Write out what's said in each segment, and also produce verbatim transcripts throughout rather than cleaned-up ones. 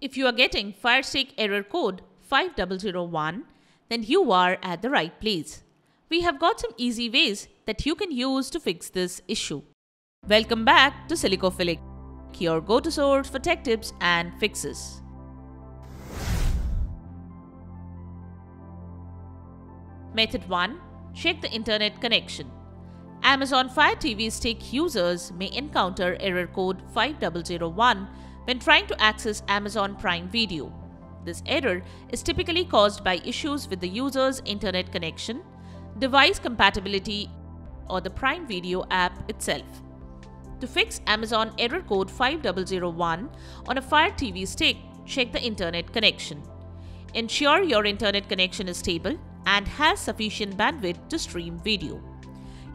If you are getting Fire Stick error code five thousand one, then you are at the right place. We have got some easy ways that you can use to fix this issue. Welcome back to Silicophilic, your go-to source for tech tips and fixes. Method one. Check the internet connection. Amazon Fire T V Stick users may encounter error code five thousand one when trying to access Amazon Prime Video. This error is typically caused by issues with the user's internet connection, device compatibility, or the Prime Video app itself. To fix Amazon error code five thousand one on a Fire T V Stick, check the internet connection. Ensure your internet connection is stable and has sufficient bandwidth to stream video.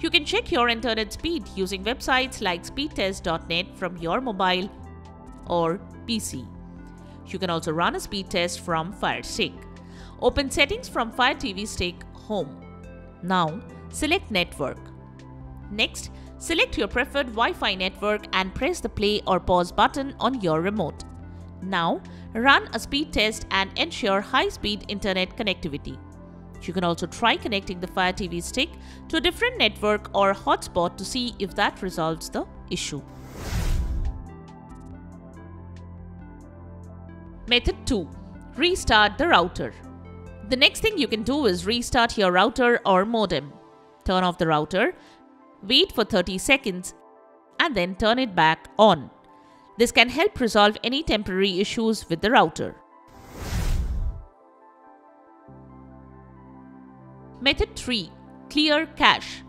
You can check your internet speed using websites like speed test dot net from your mobile or P C. You can also run a speed test from Fire Stick. Open Settings from Fire T V Stick Home. Now, select Network. Next, select your preferred Wi-Fi network and press the play or pause button on your remote. Now, run a speed test and ensure high-speed internet connectivity. You can also try connecting the Fire T V Stick to a different network or hotspot to see if that resolves the issue. Method two. Restart the router. The next thing you can do is restart your router or modem. Turn off the router, wait for thirty seconds, and then turn it back on. This can help resolve any temporary issues with the router. Method three. Clear cache.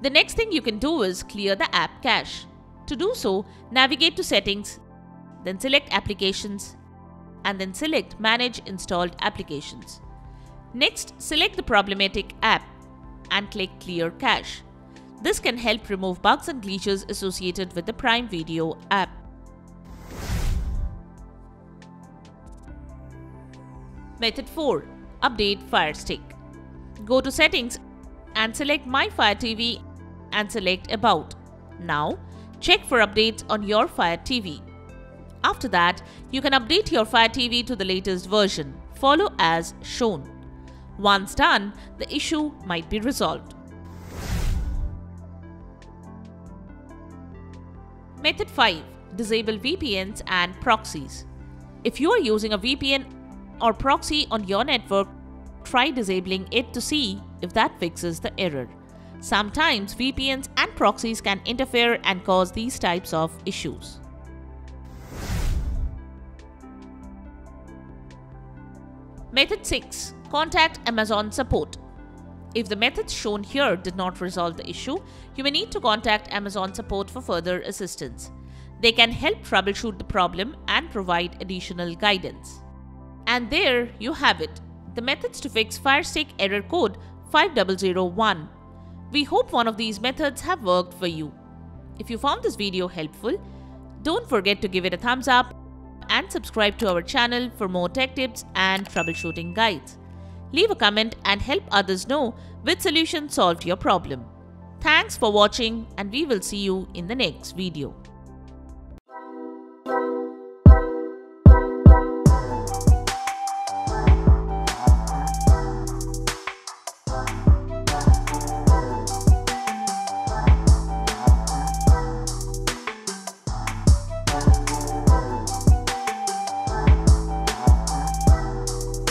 The next thing you can do is clear the app cache. To do so, navigate to Settings, then select Applications, and then select Manage Installed Applications. Next, select the problematic app and click Clear Cache. This can help remove bugs and glitches associated with the Prime Video app. Method four. Update Fire Stick. Go to Settings and select My Fire T V and select About. Now, check for updates on your Fire T V. After that, you can update your Fire T V to the latest version. Follow as shown. Once done, the issue might be resolved. Method five. Disable V P Ns and proxies. If you are using a V P N or proxy on your network, try disabling it to see if that fixes the error. Sometimes V P Ns and proxies can interfere and cause these types of issues. Method six. Contact Amazon support. If the methods shown here did not resolve the issue, you may need to contact Amazon support for further assistance. They can help troubleshoot the problem and provide additional guidance. And there you have it. The methods to fix Fire Stick error code five thousand one. We hope one of these methods have worked for you. If you found this video helpful, don't forget to give it a thumbs up and subscribe to our channel for more tech tips and troubleshooting guides. Leave a comment and help others know which solution solved your problem. Thanks for watching, and we will see you in the next video.